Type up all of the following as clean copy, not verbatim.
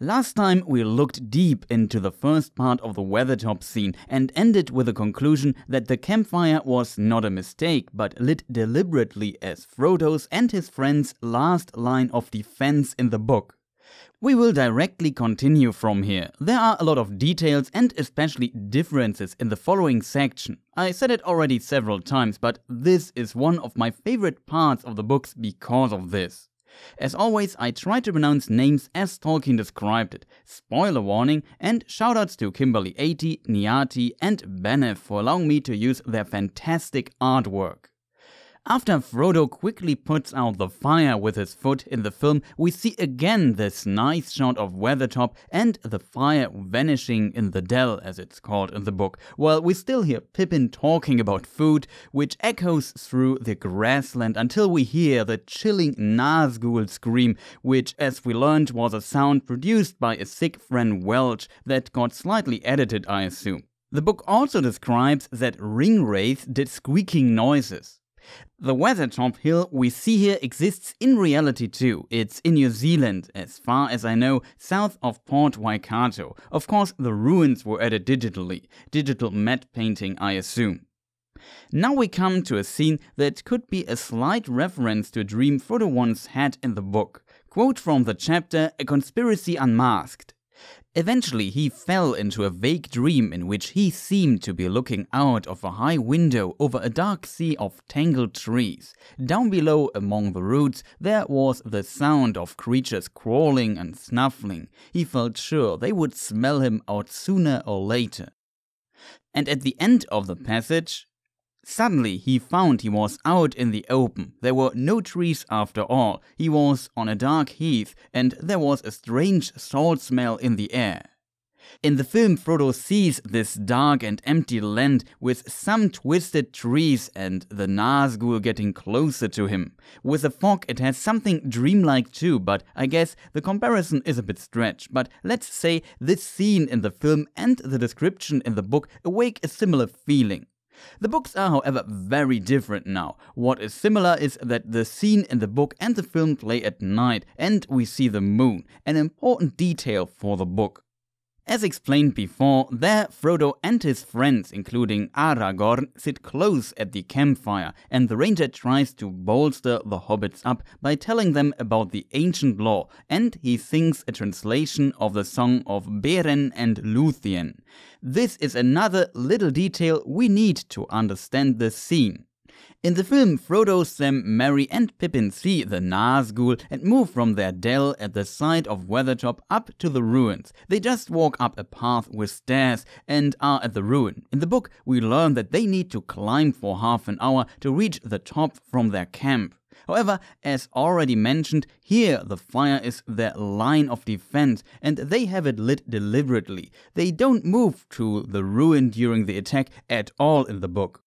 Last time we looked deep into the first part of the Weathertop scene and ended with the conclusion that the campfire was not a mistake but lit deliberately as Frodo's and his friends' last line of defense in the book. We will directly continue from here. There are a lot of details and especially differences in the following section. I said it already several times, but this is one of my favorite parts of the books because of this. As always, I try to pronounce names as Tolkien described it. Spoiler warning, and shoutouts to Kimberly80, Niahti and Benef for allowing me to use their fantastic artwork. After Frodo quickly puts out the fire with his foot in the film, we see again this nice shot of Weathertop and the fire vanishing in the dell, as it's called in the book, while we still hear Pippin talking about food, which echoes through the grassland until we hear the chilling Nazgûl scream, which, as we learned, was a sound produced by a sick friend Welch that got slightly edited, I assume. The book also describes that Ringwraiths did squeaking noises. The Weathertop hill we see here exists in reality too. It's in New Zealand, as far as I know, south of Port Waikato. Of course, the ruins were added digitally. Digital matte painting, I assume. Now we come to a scene that could be a slight reference to a dream Frodo once had in the book. Quote from the chapter, "A Conspiracy Unmasked." Eventually, he fell into a vague dream in which he seemed to be looking out of a high window over a dark sea of tangled trees. Down below, among the roots, there was the sound of creatures crawling and snuffling. He felt sure they would smell him out sooner or later. And at the end of the passage, suddenly he found he was out in the open. There were no trees after all. He was on a dark heath and there was a strange salt smell in the air. In the film, Frodo sees this dark and empty land with some twisted trees and the Nazgûl getting closer to him. With the fog it has something dreamlike too, but I guess the comparison is a bit stretched. But let's say this scene in the film and the description in the book awake a similar feeling. The books are, however, very different now. What is similar is that the scene in the book and the film play at night and we see the moon, an important detail for the book. As explained before, there Frodo and his friends, including Aragorn, sit close at the campfire and the ranger tries to bolster the hobbits up by telling them about the ancient lore, and he sings a translation of the song of Beren and Luthien. This is another little detail we need to understand the scene. In the film, Frodo, Sam, Merry and Pippin see the Nazgûl and move from their dell at the side of Weathertop up to the ruins. They just walk up a path with stairs and are at the ruin. In the book, we learn that they need to climb for half an hour to reach the top from their camp. However, as already mentioned, here the fire is their line of defense and they have it lit deliberately. They don't move to the ruin during the attack at all in the book.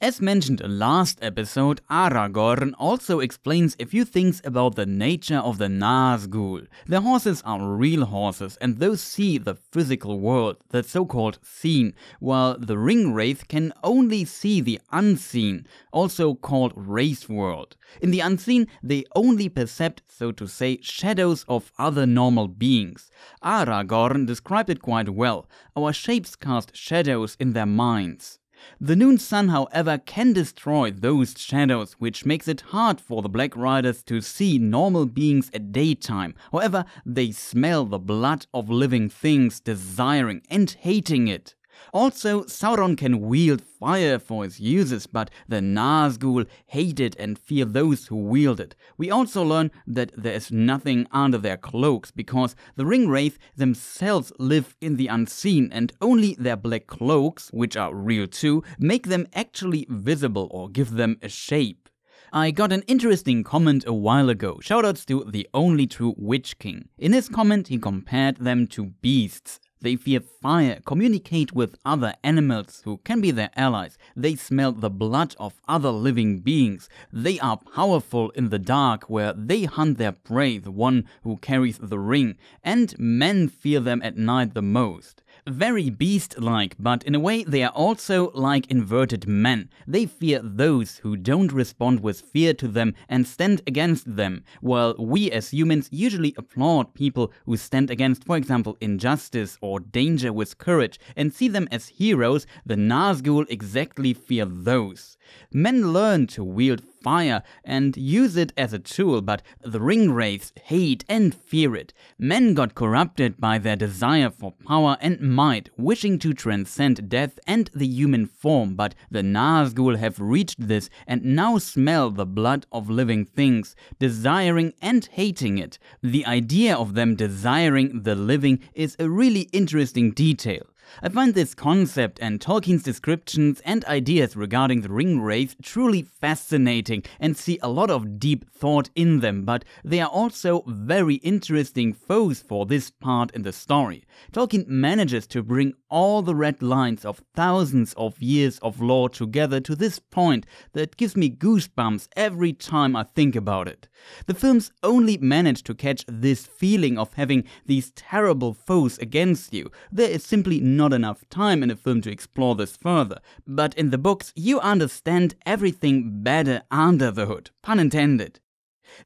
As mentioned last episode, Aragorn also explains a few things about the nature of the Nazgûl. The horses are real horses and those see the physical world, the so-called seen, while the Ringwraith can only see the unseen, also called race world. In the unseen, they only percept, so to say, shadows of other normal beings. Aragorn described it quite well. Our shapes cast shadows in their minds. The noon sun, however, can destroy those shadows, which makes it hard for the Black Riders to see normal beings at daytime. However, they smell the blood of living things, desiring and hating it. Also, Sauron can wield fire for his uses, but the Nazgûl hate it and fear those who wield it. We also learn that there is nothing under their cloaks, because the Ringwraith themselves live in the unseen and only their black cloaks, which are real too, make them actually visible or give them a shape. I got an interesting comment a while ago, shoutouts to the only true Witch King. In his comment he compared them to beasts. They fear fire, communicate with other animals who can be their allies. They smell the blood of other living beings. They are powerful in the dark where they hunt their prey, the one who carries the ring. And men fear them at night the most. very beast-like, but in a way they are also like inverted men. They fear those who don't respond with fear to them and stand against them, while we as humans usually applaud people who stand against, for example, injustice or danger with courage and see them as heroes. The Nazgûl exactly fear those. Men learn to wield fire and use it as a tool, but the Ringwraiths hate and fear it. Men got corrupted by their desire for power and might, wishing to transcend death and the human form, but the Nazgûl have reached this and now smell the blood of living things, desiring and hating it. The idea of them desiring the living is a really interesting detail. I find this concept and Tolkien's descriptions and ideas regarding the Ringwraiths truly fascinating and see a lot of deep thought in them, but they are also very interesting foes for this part in the story. Tolkien manages to bring all the red lines of thousands of years of lore together to this point that gives me goosebumps every time I think about it. The films only manage to catch this feeling of having these terrible foes against you. There is simply not enough time in a film to explore this further, but in the books you understand everything better under the hood, pun intended.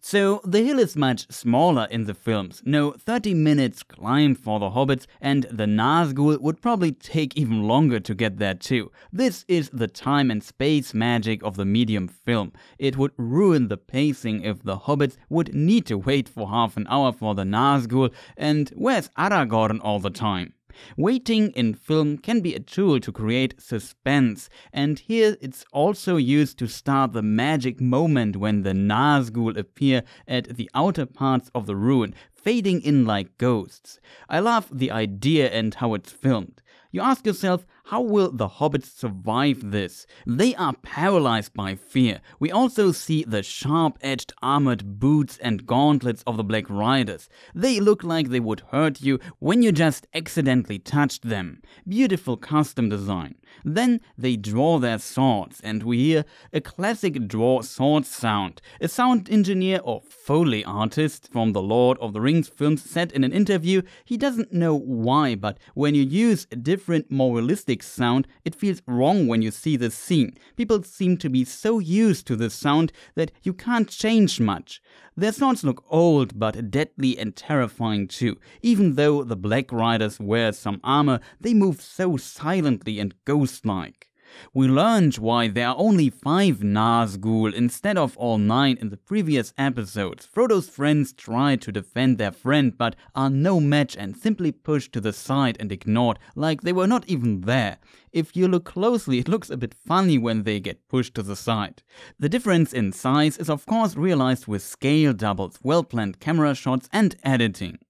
So the hill is much smaller in the films, no 30 minutes climb for the hobbits, and the Nazgûl would probably take even longer to get there too. This is the time and space magic of the medium film. It would ruin the pacing if the hobbits would need to wait for half an hour for the Nazgûl, and where's Aragorn all the time? Waiting in film can be a tool to create suspense, and here it's also used to start the magic moment when the Nazgûl appear at the outer parts of the ruin, fading in like ghosts. I love the idea and how it's filmed. You ask yourself, how will the hobbits survive this? They are paralyzed by fear. We also see the sharp-edged armored boots and gauntlets of the Black Riders. They look like they would hurt you when you just accidentally touched them. Beautiful custom design. Then they draw their swords and we hear a classic draw sword sound. A sound engineer or Foley artist from The Lord of the Rings films said in an interview he doesn't know why, but when you use a different, more realistic sound, it feels wrong when you see this scene. People seem to be so used to this sound that you can't change much. Their swords look old but deadly and terrifying too. Even though the Black Riders wear some armor, they move so silently and ghost-like. We learned why there are only 5 Nazgûl instead of all 9 in the previous episodes. Frodo's friends try to defend their friend but are no match and simply pushed to the side and ignored, like they were not even there. If you look closely, it looks a bit funny when they get pushed to the side. The difference in size is of course realized with scale doubles, well-planned camera shots and editing.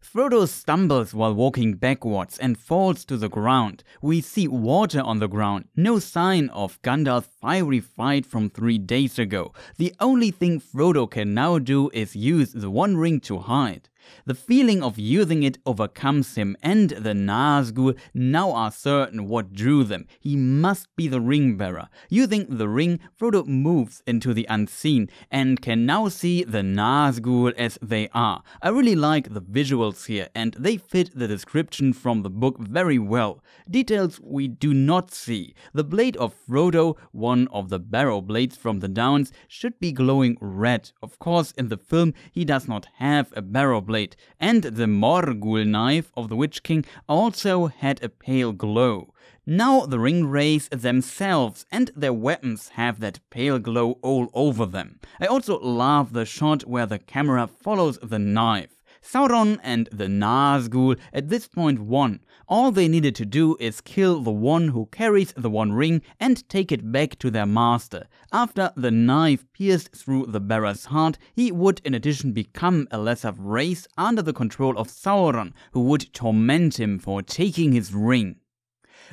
Frodo stumbles while walking backwards and falls to the ground. We see water on the ground, no sign of Gandalf's fiery fight from 3 days ago. The only thing Frodo can now do is use the One Ring to hide. The feeling of using it overcomes him, and the Nazgûl now are certain what drew them. He must be the ring bearer. Using the ring, Frodo moves into the unseen and can now see the Nazgûl as they are. I really like the visuals here, and they fit the description from the book very well. Details we do not see. The blade of Frodo, one of the barrow blades from the Downs, should be glowing red. Of course, in the film, he does not have a barrow blade. And the Morgul knife of the Witch King also had a pale glow. Now the Ringwraiths themselves and their weapons have that pale glow all over them. I also love the shot where the camera follows the knife. Sauron and the Nazgûl at this point won. All they needed to do is kill the one who carries the One Ring and take it back to their master. After the knife pierced through the bearer's heart, he would in addition become a lesser race under the control of Sauron, who would torment him for taking his ring.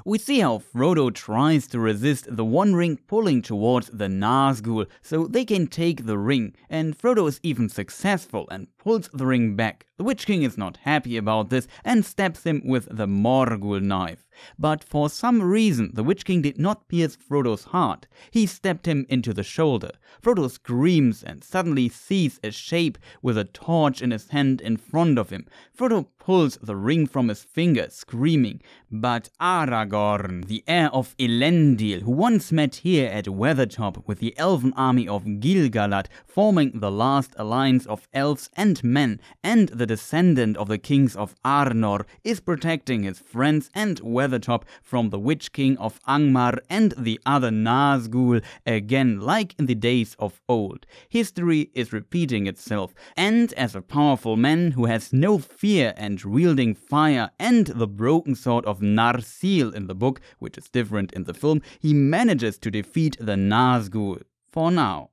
We see how Frodo tries to resist the One Ring pulling towards the Nazgûl so they can take the ring, and Frodo is even successful and pulls the ring back. The Witch King is not happy about this and stabs him with the Morgul knife. But for some reason the Witch King did not pierce Frodo's heart, he stabbed him into the shoulder. Frodo screams and suddenly sees a shape with a torch in his hand in front of him. Frodo pulls the ring from his finger, screaming. But Aragorn, the heir of Elendil, who once met here at Weathertop with the elven army of Gilgalad, forming the last alliance of elves and men, and the descendant of the kings of Arnor, is protecting his friends and Weathertop from the Witch King of Angmar and the other Nazgûl, again like in the days of old. History is repeating itself, and as a powerful man who has no fear and wielding fire and the broken sword of Narsil in the book, which is different in the film, he manages to defeat the Nazgûl. For now.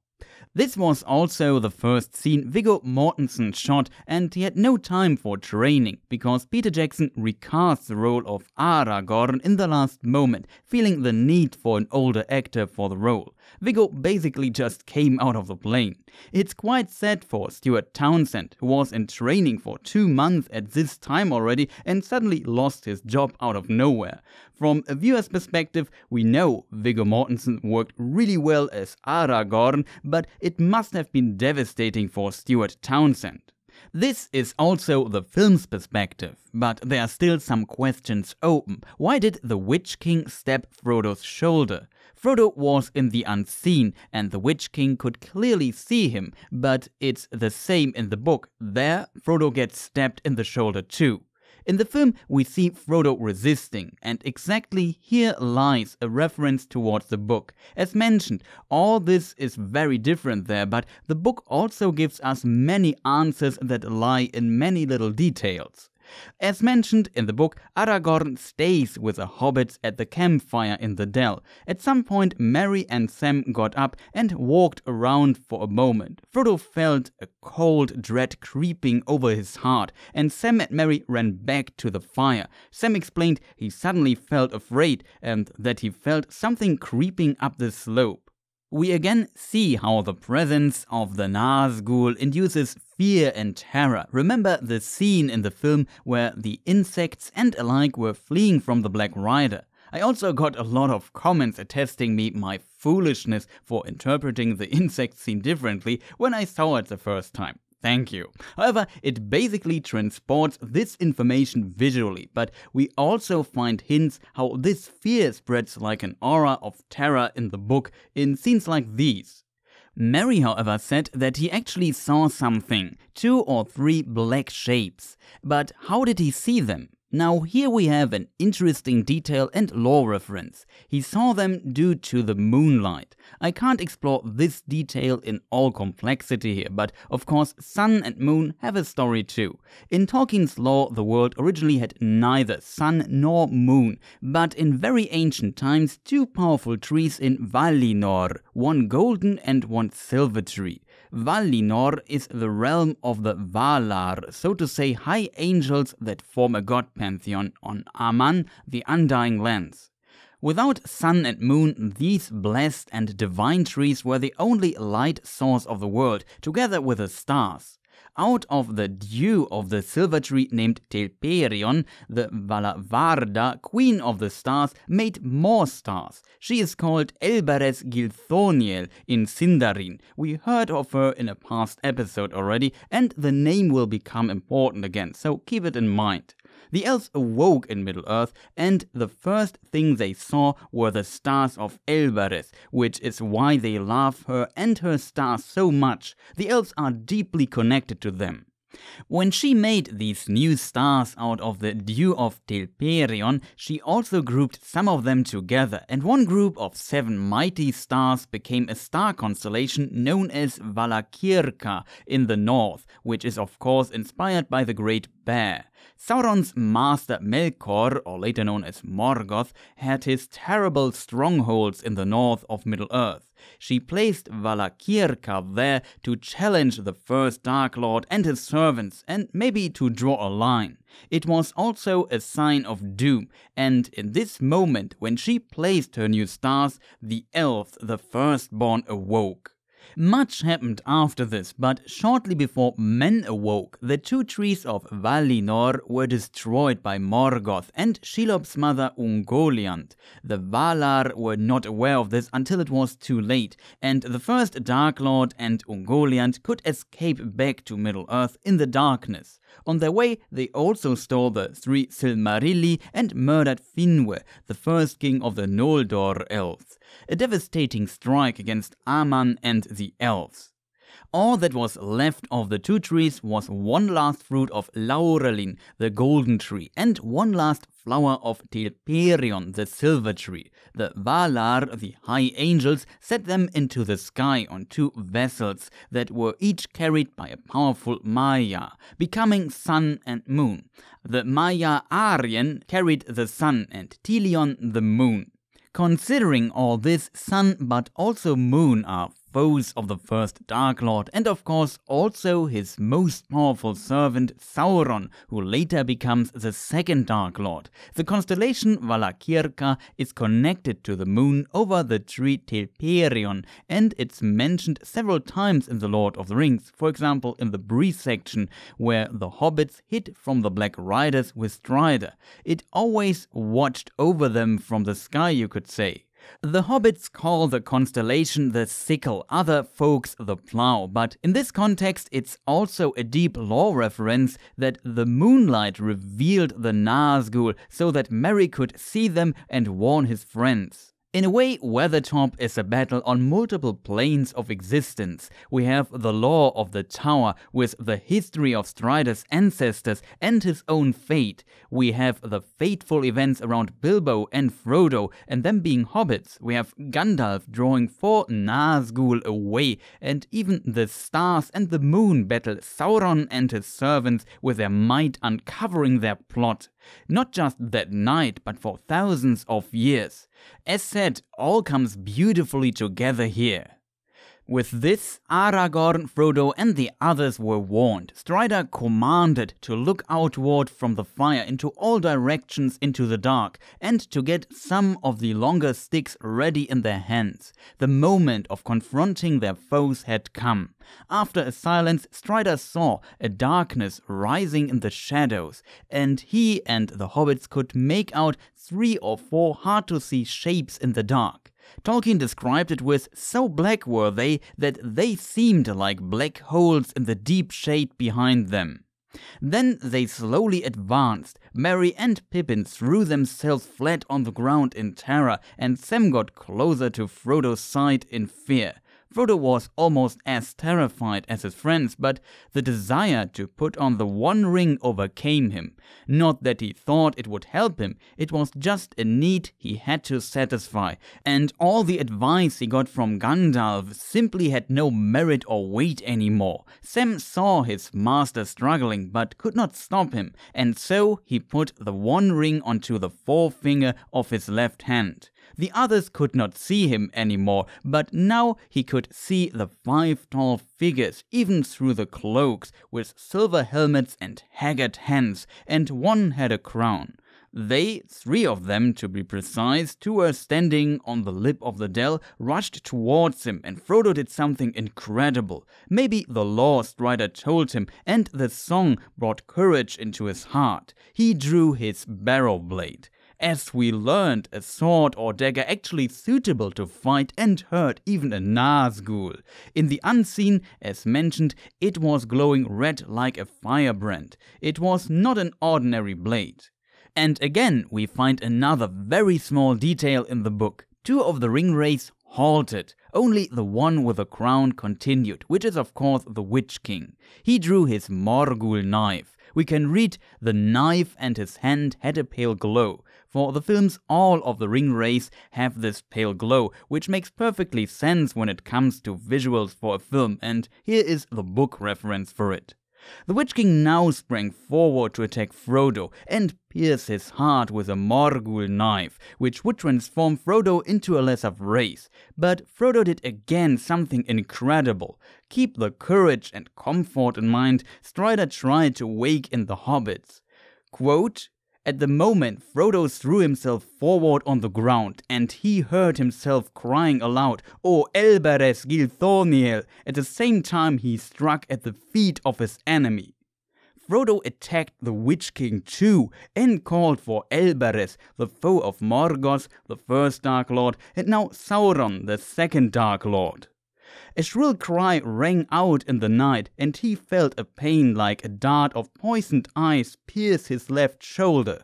This was also the first scene Viggo Mortensen shot, and he had no time for training, because Peter Jackson recasts the role of Aragorn in the last moment, feeling the need for an older actor for the role. Viggo basically just came out of the plane. It's quite sad for Stuart Townsend, who was in training for 2 months at this time already and suddenly lost his job out of nowhere. From a viewer's perspective, we know Viggo Mortensen worked really well as Aragorn, but it must have been devastating for Stuart Townsend. This is also the film's perspective, but there are still some questions open. Why did the Witch King stab Frodo's shoulder? Frodo was in the unseen, and the Witch King could clearly see him, but it's the same in the book. There, Frodo gets stabbed in the shoulder too. In the film, we see Frodo resisting, and exactly here lies a reference towards the book. As mentioned, all this is very different there, but the book also gives us many answers that lie in many little details. As mentioned in the book, Aragorn stays with the hobbits at the campfire in the dell. At some point, Merry and Sam got up and walked around for a moment. Frodo felt a cold dread creeping over his heart, and Sam and Merry ran back to the fire. Sam explained he suddenly felt afraid and that he felt something creeping up the slope. We again see how the presence of the Nazgûl induces fear and terror. Remember the scene in the film where the insects and alike were fleeing from the Black Rider. I also got a lot of comments attesting me my foolishness for interpreting the insect scene differently when I saw it the first time. Thank you. However, it basically transports this information visually, but we also find hints how this fear spreads like an aura of terror in the book in scenes like these. Merry, however, said that he actually saw something, 2 or 3 black shapes. But how did he see them? Now here we have an interesting detail and lore reference. He saw them due to the moonlight. I can't explore this detail in all complexity here, but of course sun and moon have a story too. In Tolkien's lore, the world originally had neither sun nor moon, but in very ancient times 2 powerful trees in Valinor, one golden and one silver tree. Valinor is the realm of the Valar, so to say high angels that form a god pantheon on Aman, the Undying Lands. Without sun and moon, these blessed and divine trees were the only light source of the world, together with the stars. Out of the dew of the silver tree named Telperion, the Valavarda, queen of the stars, made more stars. She is called Elbereth Gilthoniel in Sindarin. We heard of her in a past episode already, and the name will become important again, so keep it in mind. The elves awoke in Middle-earth, and the first thing they saw were the stars of Elbereth, which is why they love her and her stars so much. The elves are deeply connected to them. When she made these new stars out of the dew of Telperion, she also grouped some of them together, and one group of 7 mighty stars became a star constellation known as Valakirka in the north, which is of course inspired by the Great Bear. Sauron's master Melkor, or later known as Morgoth, had his terrible strongholds in the north of Middle-earth. She placed Valakirka there to challenge the first Dark Lord and his servants, and maybe to draw a line. It was also a sign of doom, and in this moment, when she placed her new stars, the elves, the firstborn, awoke. Much happened after this, but shortly before men awoke, the two trees of Valinor were destroyed by Morgoth and Shelob's mother Ungoliant. The Valar were not aware of this until it was too late, and the first Dark Lord and Ungoliant could escape back to Middle-earth in the darkness. On their way, they also stole the three Silmarilli and murdered Finwë, the first king of the Noldor elves. A devastating strike against Aman and the elves. All that was left of the two trees was one last fruit of Laurelin, the golden tree, and one last flower of Telperion, the silver tree. The Valar, the high angels, set them into the sky on two vessels that were each carried by a powerful Maia, becoming sun and moon. The Maia Arien carried the sun and Tilion the moon. Considering all this, sun but also moon are foes of the first Dark Lord and of course also his most powerful servant Sauron, who later becomes the second Dark Lord. The constellation Valakirka is connected to the moon over the tree Telperion, and it's mentioned several times in The Lord of the Rings, for example in the Bree section where the hobbits hid from the Black Riders with Strider. It always watched over them from the sky, you could say. The hobbits call the constellation the sickle, other folks the plough, but in this context it's also a deep lore reference that the moonlight revealed the Nazgûl so that Merry could see them and warn his friends. In a way, Weathertop is a battle on multiple planes of existence. We have the lore of the tower with the history of Strider's ancestors and his own fate. We have the fateful events around Bilbo and Frodo and them being hobbits. We have Gandalf drawing four Nazgûl away, and even the stars and the moon battle Sauron and his servants with their might, uncovering their plot. Not just that night, but for thousands of years. As said, all comes beautifully together here. With this, Aragorn, Frodo and the others were warned. Strider commanded to look outward from the fire into all directions into the dark and to get some of the longer sticks ready in their hands. The moment of confronting their foes had come. After a silence, Strider saw a darkness rising in the shadows, and he and the hobbits could make out 3 or 4 hard-to-see shapes in the dark. Tolkien described it with, "So black were they that they seemed like black holes in the deep shade behind them." Then they slowly advanced. Merry and Pippin threw themselves flat on the ground in terror, and Sam got closer to Frodo's side in fear. Frodo was almost as terrified as his friends, but the desire to put on the One Ring overcame him. Not that he thought it would help him, it was just a need he had to satisfy, and all the advice he got from Gandalf simply had no merit or weight anymore. Sam saw his master struggling, but could not stop him, and so he put the One Ring onto the forefinger of his left hand. The others could not see him anymore, but now he could see the 5 tall figures, even through the cloaks, with silver helmets and haggard hands, and one had a crown. They, 3 of them to be precise, 2 were standing on the lip of the dell, rushed towards him, and Frodo did something incredible. Maybe the lore Strider told him and the song brought courage into his heart. He drew his barrow blade. As we learned, a sword or dagger actually suitable to fight and hurt even a Nazgûl. In the unseen, as mentioned, it was glowing red like a firebrand. It was not an ordinary blade. And again, we find another very small detail in the book. 2 of the Ringwraiths halted. Only the one with a crown continued, which is of course the Witch King. He drew his Morgul knife. We can read, "The knife and his hand had a pale glow." For the films, all of the Ringwraiths have this pale glow, which makes perfectly sense when it comes to visuals for a film, and here is the book reference for it. The Witch King now sprang forward to attack Frodo and pierce his heart with a Morgul knife, which would transform Frodo into a lesser wraith. But Frodo did again something incredible. Keep the courage and comfort in mind, Strider tried to wake in the hobbits. Quote, At the moment, Frodo threw himself forward on the ground, and he heard himself crying aloud, "O Elbereth Gilthoniel!" At the same time he struck at the feet of his enemy. Frodo attacked the Witch King too, and called for Elbereth, the foe of Morgoth, the first Dark Lord, and now Sauron, the second Dark Lord. A shrill cry rang out in the night, and he felt a pain like a dart of poisoned ice pierce his left shoulder.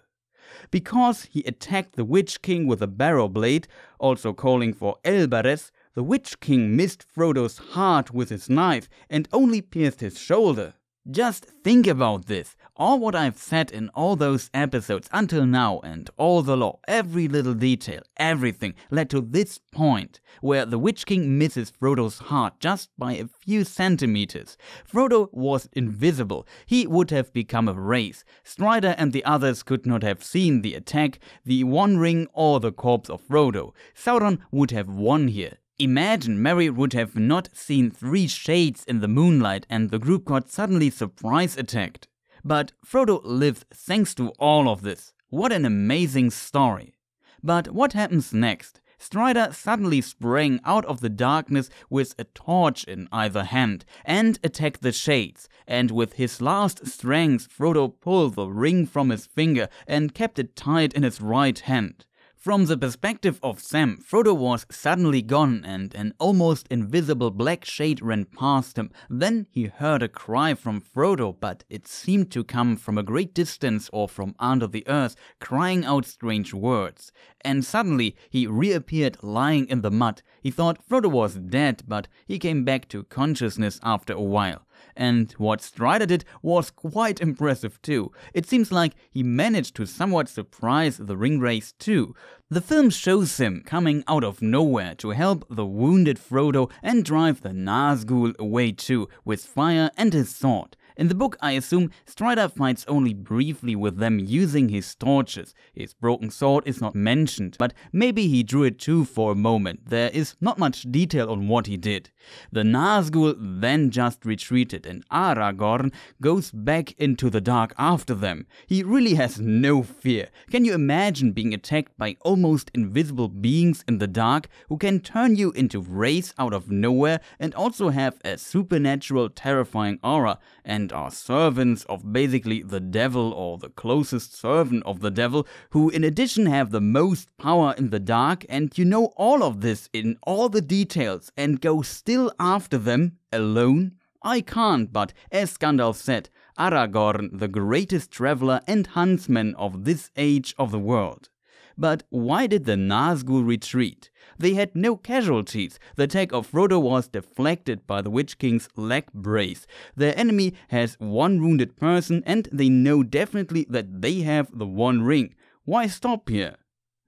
Because he attacked the Witch King with a barrow blade, also calling for Elbereth, the Witch King missed Frodo's heart with his knife and only pierced his shoulder. Just think about this, all what I've said in all those episodes until now and all the lore, every little detail, everything led to this point, where the Witch King misses Frodo's heart just by a few centimeters. Frodo was invisible, he would have become a wraith. Strider and the others could not have seen the attack, the One Ring or the corpse of Frodo. Sauron would have won here. Imagine Merry would have not seen three shades in the moonlight and the group got suddenly surprise attacked. But Frodo lives thanks to all of this. What an amazing story. But what happens next? Strider suddenly sprang out of the darkness with a torch in either hand and attacked the shades, and with his last strength Frodo pulled the ring from his finger and kept it tight in his right hand. From the perspective of Sam, Frodo was suddenly gone and an almost invisible black shade ran past him. Then he heard a cry from Frodo, but it seemed to come from a great distance or from under the earth, crying out strange words. And suddenly he reappeared lying in the mud. He thought Frodo was dead, but he came back to consciousness after a while. And what Strider did was quite impressive too. It seems like he managed to somewhat surprise the Ringwraiths too. The film shows him coming out of nowhere to help the wounded Frodo and drive the Nazgûl away too, with fire and his sword. In the book, I assume, Strider fights only briefly with them using his torches. His broken sword is not mentioned, but maybe he drew it too for a moment. There is not much detail on what he did. The Nazgûl then just retreated and Aragorn goes back into the dark after them. He really has no fear. Can you imagine being attacked by almost invisible beings in the dark who can turn you into wraiths out of nowhere and also have a supernatural terrifying aura and are servants of basically the devil or the closest servant of the devil, who in addition have the most power in the dark, and you know all of this in all the details and go still after them alone? I can't, but as Gandalf said, Aragorn, the greatest traveler and huntsman of this age of the world. But why did the Nazgûl retreat? They had no casualties. The attack of Frodo was deflected by the Witch King's leg brace. Their enemy has one wounded person and they know definitely that they have the One Ring. Why stop here?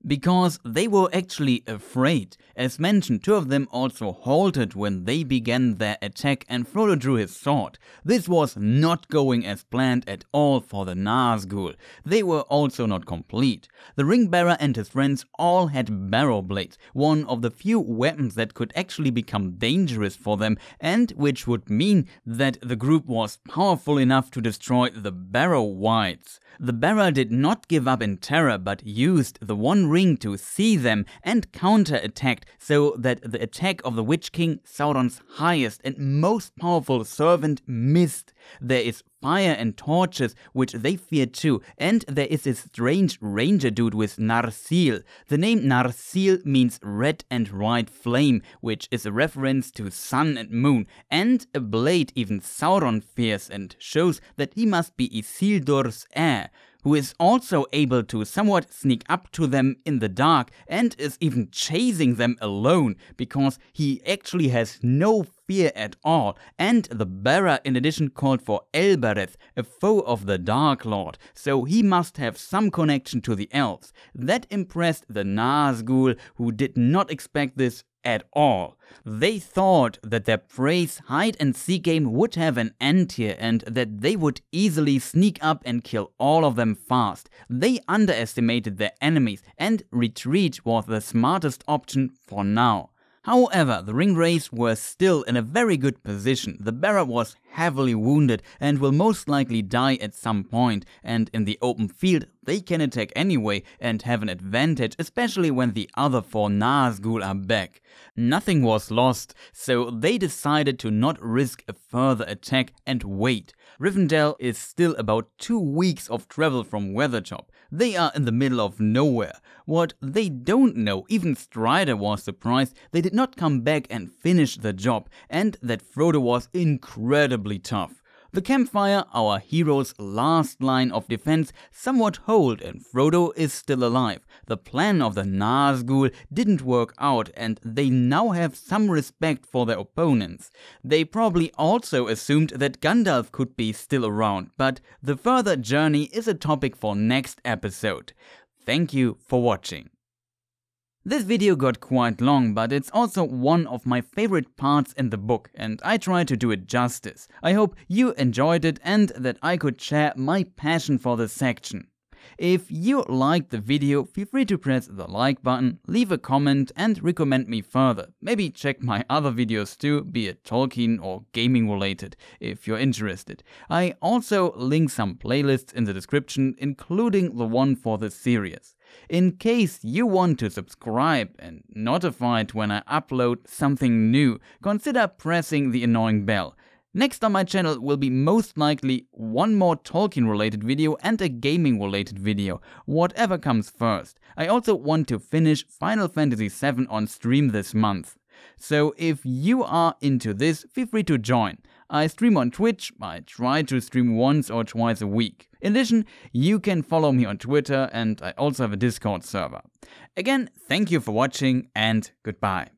Because they were actually afraid. As mentioned, two of them also halted when they began their attack and Frodo drew his sword. This was not going as planned at all for the Nazgûl. They were also not complete. The Ringbearer and his friends all had barrow blades, one of the few weapons that could actually become dangerous for them and which would mean that the group was powerful enough to destroy the Barrow-wights. The Bearer did not give up in terror but used the One Ring to see them and counter-attacked, so that the attack of the Witch King, Sauron's highest and most powerful servant, missed. There is fire and torches, which they fear too, and there is this strange ranger dude with Narsil. The name Narsil means red and white flame, which is a reference to sun and moon, and a blade even Sauron fears and shows that he must be Isildur's heir, who is also able to somewhat sneak up to them in the dark and is even chasing them alone because he actually has no fear at all. And the Bearer in addition called for Elbereth, a foe of the Dark Lord, so he must have some connection to the elves. That impressed the Nazgûl, who did not expect this at all. They thought that their prey's hide-and-seek game would have an end here and that they would easily sneak up and kill all of them fast. They underestimated their enemies and retreat was the smartest option for now. However, the Ringwraiths were still in a very good position. The Bearer was heavily wounded and will most likely die at some point, and in the open field they can attack anyway and have an advantage, especially when the other four Nazgûl are back. Nothing was lost, so they decided to not risk a further attack and wait. Rivendell is still about 2 weeks of travel from Weathertop. They are in the middle of nowhere. What they don't know, even Strider was surprised they did not come back and finish the job, and that Frodo was incredibly tough. The campfire, our hero's last line of defense, somewhat hold and Frodo is still alive. The plan of the Nazgûl didn't work out and they now have some respect for their opponents. They probably also assumed that Gandalf could be still around, but the further journey is a topic for next episode. Thank you for watching. This video got quite long, but it's also one of my favorite parts in the book and I try to do it justice. I hope you enjoyed it and that I could share my passion for this section. If you liked the video, feel free to press the like button, leave a comment and recommend me further. Maybe check my other videos too, be it Tolkien or gaming related, if you're interested. I also link some playlists in the description, including the one for this series. In case you want to subscribe and notified when I upload something new, consider pressing the annoying bell. Next on my channel will be most likely one more Tolkien related video and a gaming related video, whatever comes first. I also want to finish Final Fantasy VII on stream this month. So if you are into this, feel free to join. I stream on Twitch, I try to stream once or twice a week. In addition, you can follow me on Twitter and I also have a Discord server. Again, thank you for watching and goodbye.